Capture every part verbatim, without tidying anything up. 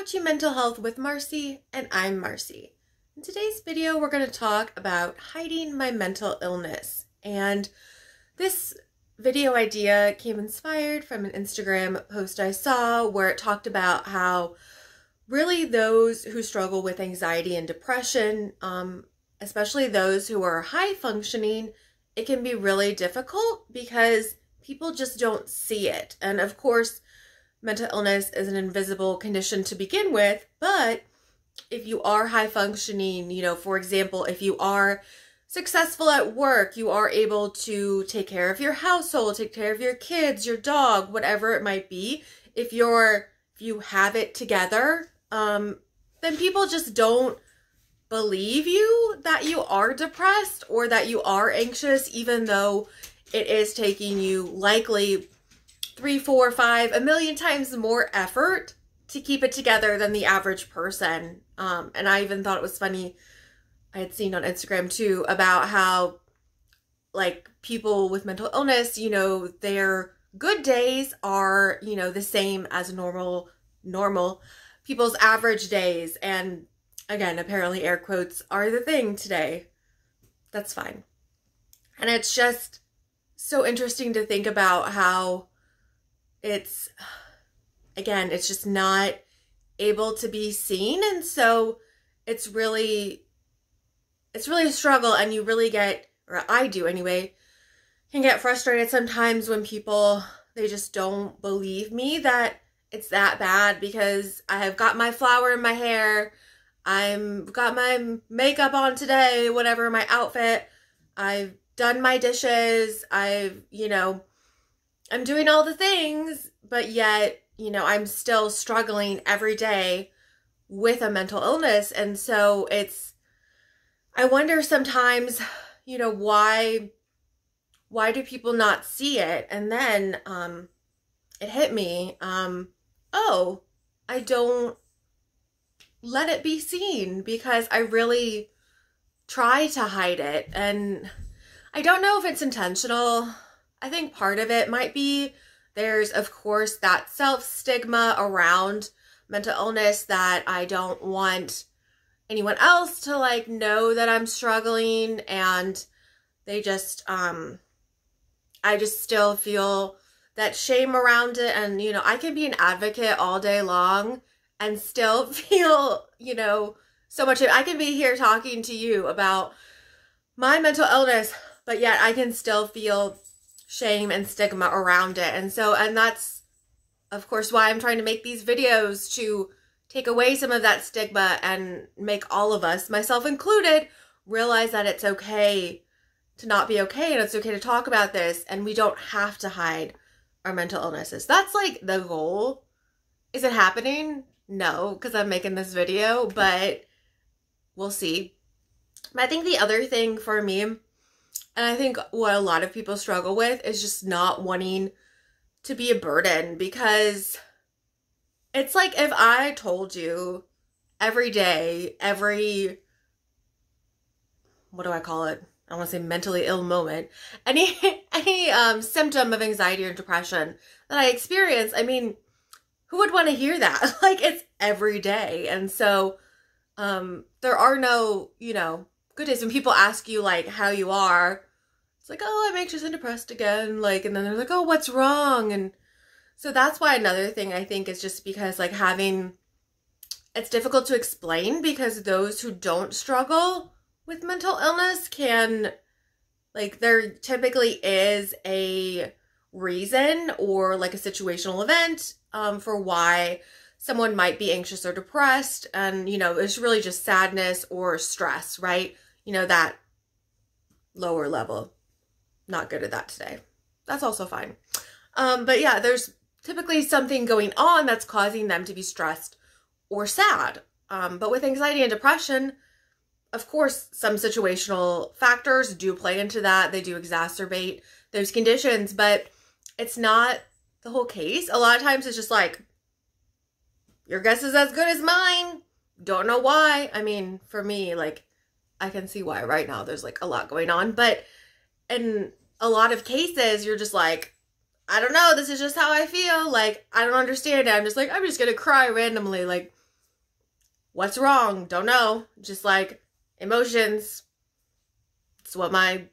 watching Mental Health with Marcy, and I'm Marcy. In today's video, we're going to talk about hiding my mental illness. And this video idea came inspired from an Instagram post I saw where it talked about how really those who struggle with anxiety and depression, um, especially those who are high functioning, it can be really difficult because people just don't see it. And of course, mental illness is an invisible condition to begin with, but if you are high functioning, you know, for example, if you are successful at work, you are able to take care of your household, take care of your kids, your dog, whatever it might be. If you're, if you have it together, um, then people just don't believe you that you are depressed or that you are anxious, even though it is taking you likely three, four, five, a million times more effort to keep it together than the average person. Um, and I even thought it was funny, I had seen on Instagram too, about how like people with mental illness, you know, their good days are, you know, the same as normal, normal people's average days. And again, apparently air quotes are the thing today. That's fine. And it's just so interesting to think about how it's, again, it's just not able to be seen. And so it's really, it's really a struggle. And you really get, or I do anyway, can get frustrated sometimes when people, they just don't believe me that it's that bad because I have got my flower in my hair. I've got my makeup on today, whatever my outfit. I've done my dishes. I've, you know, I'm doing all the things, but yet, you know, I'm still struggling every day with a mental illness. And so it's, I wonder sometimes, you know, why, why do people not see it? And then, um, it hit me, um, oh, I don't let it be seen because I really try to hide it. And I don't know if it's intentional. I think part of it might be there's, of course, that self-stigma around mental illness that I don't want anyone else to, like, know that I'm struggling, and they just, um, I just still feel that shame around it, and, you know, I can be an advocate all day long and still feel, you know, so much. I can be here talking to you about my mental illness, but yet I can still feel shame and stigma around it. And so, and that's of course why I'm trying to make these videos, to take away some of that stigma and make all of us, myself included, realize that it's okay to not be okay and it's okay to talk about this, and we don't have to hide our mental illnesses. That's like the goal. Is it happening? No, because I'm making this video, but we'll see. But I think the other thing for me, and I think what a lot of people struggle with, is just not wanting to be a burden, because it's like if I told you every day, every, what do I call it? I don't want to say mentally ill moment. Any, any um, symptom of anxiety or depression that I experience, I mean, who would want to hear that? Like, it's every day. And so um, there are no, you know, good days. When people ask you like how you are, it's like, oh, I'm anxious and depressed again, like, and then they're like, oh, what's wrong? And so that's why another thing I think is just because like having, it's difficult to explain, because those who don't struggle with mental illness can, like, there typically is a reason or like a situational event um, for why someone might be anxious or depressed, and, you know, it's really just sadness or stress, right? You know, that lower level. Not good at that today. That's also fine. Um, but yeah, there's typically something going on that's causing them to be stressed or sad. Um, but with anxiety and depression, of course, some situational factors do play into that. They do exacerbate those conditions, but it's not the whole case. A lot of times it's just like, your guess is as good as mine. Don't know why. I mean, for me, like, I can see why right now. There's like a lot going on, but in a lot of cases, you're just like, I don't know. This is just how I feel. Like, I don't understand it. I'm just like, I'm just going to cry randomly. Like, what's wrong? Don't know. Just like emotions. It's what my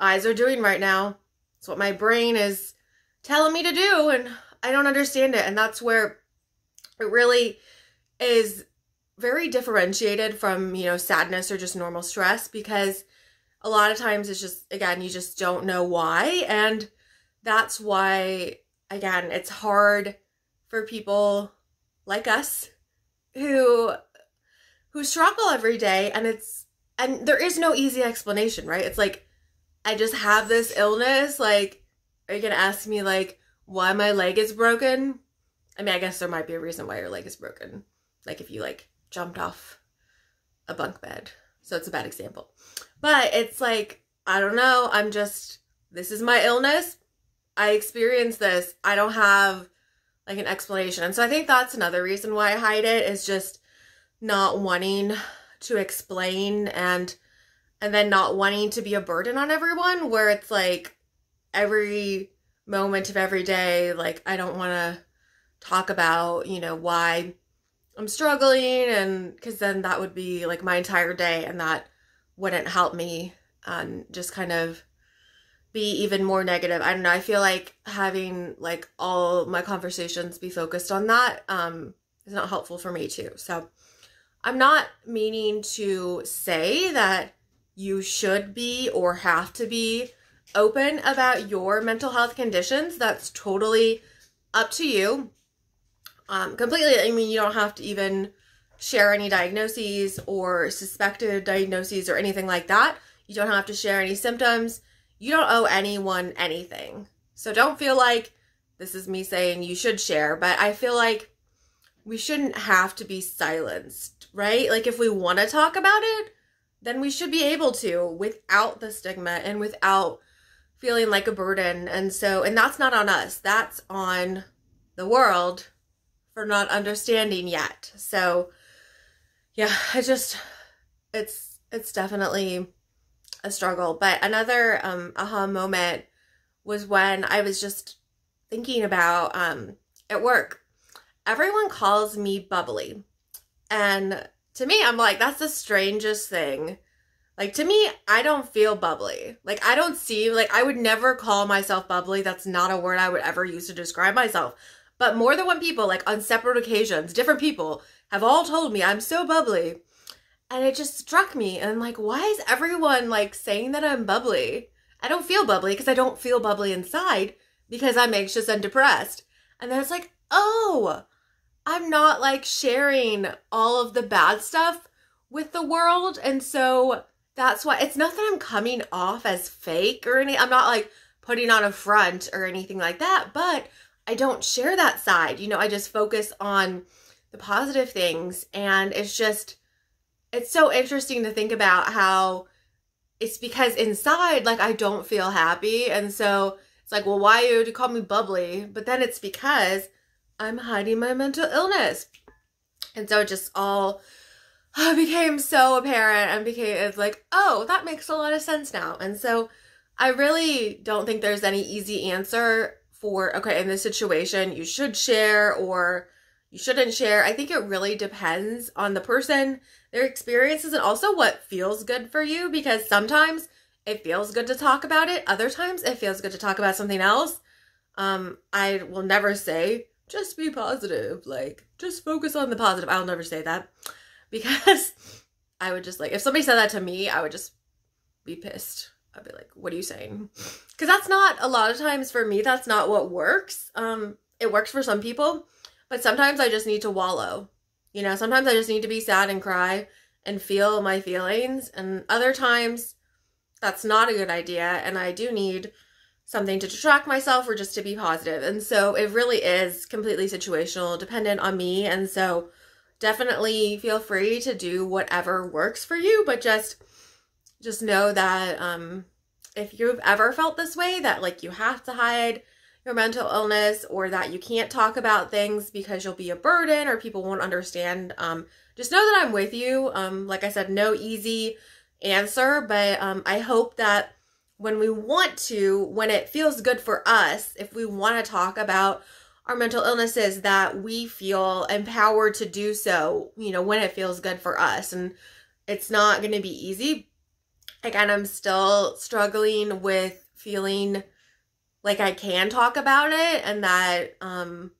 eyes are doing right now. It's what my brain is telling me to do, and I don't understand it. And that's where it really is very differentiated from, you know, sadness or just normal stress, because a lot of times it's just, again, you just don't know why. And that's why, again, it's hard for people like us who who struggle every day, and it's and there is no easy explanation, right? It's like, I just have this illness. Like, are you gonna ask me like why my leg is broken? I mean, I guess there might be a reason why your leg is broken, like if you like jumped off a bunk bed. So it's a bad example, but it's like, I don't know. I'm just, this is my illness. I experience this. I don't have like an explanation. And so I think that's another reason why I hide it, is just not wanting to explain, and and then not wanting to be a burden on everyone, where it's like every moment of every day, like I don't want to talk about, you know, why I'm struggling, and because then that would be like my entire day, and that wouldn't help me um just kind of be even more negative. I don't know. I feel like having like all my conversations be focused on that um is not helpful for me too. So I'm not meaning to say that you should be or have to be open about your mental health conditions. That's totally up to you. Um, completely, I mean, you don't have to even share any diagnoses or suspected diagnoses or anything like that. You don't have to share any symptoms. You don't owe anyone anything. So don't feel like this is me saying you should share, but I feel like we shouldn't have to be silenced, right? Like if we want to talk about it, then we should be able to without the stigma and without feeling like a burden. And so, and that's not on us. That's on the world for not understanding yet. So yeah, I just, it's, it's definitely a struggle. But another um, aha moment was when I was just thinking about um, at work, everyone calls me bubbly. And to me, I'm like, that's the strangest thing. Like, to me, I don't feel bubbly. Like, I don't see, like, I would never call myself bubbly. That's not a word I would ever use to describe myself. But more than one people, like on separate occasions, different people have all told me I'm so bubbly. And it just struck me. And I'm like, why is everyone like saying that I'm bubbly? I don't feel bubbly because I don't feel bubbly inside, because I'm anxious and depressed. And then it's like, oh, I'm not like sharing all of the bad stuff with the world. And so that's why it's not that I'm coming off as fake or any. I'm not like putting on a front or anything like that, but I don't share that side. You know, I just focus on the positive things. And it's just, it's so interesting to think about how it's because inside, like, I don't feel happy. And so it's like, well, why would you call me bubbly? But then it's because I'm hiding my mental illness. And so it just all became so apparent, and became, it's like, oh, that makes a lot of sense now. And so I really don't think there's any easy answer for, okay, in this situation, you should share or you shouldn't share. I think it really depends on the person, their experiences, and also what feels good for you, because sometimes it feels good to talk about it. Other times it feels good to talk about something else. Um, I will never say, just be positive, like, just focus on the positive. I'll never say that, because I would just like, if somebody said that to me, I would just be pissed. I'd be like, what are you saying? Because that's not, a lot of times for me, that's not what works. Um, it works for some people, but sometimes I just need to wallow. You know, sometimes I just need to be sad and cry and feel my feelings. And other times that's not a good idea, and I do need something to distract myself or just to be positive. And so it really is completely situational, dependent on me. And so definitely feel free to do whatever works for you, but just Just know that um, if you've ever felt this way, that like you have to hide your mental illness or that you can't talk about things because you'll be a burden or people won't understand, um, just know that I'm with you. Um, like I said, no easy answer, but um, I hope that when we want to, when it feels good for us, if we want to talk about our mental illnesses, that we feel empowered to do so, you know, when it feels good for us. And it's not going to be easy. Again, I'm still struggling with feeling like I can talk about it and that um,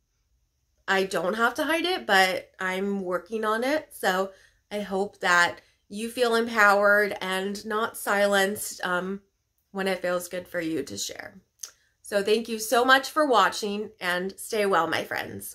I don't have to hide it, but I'm working on it. So I hope that you feel empowered and not silenced um, when it feels good for you to share. So thank you so much for watching, and stay well, my friends.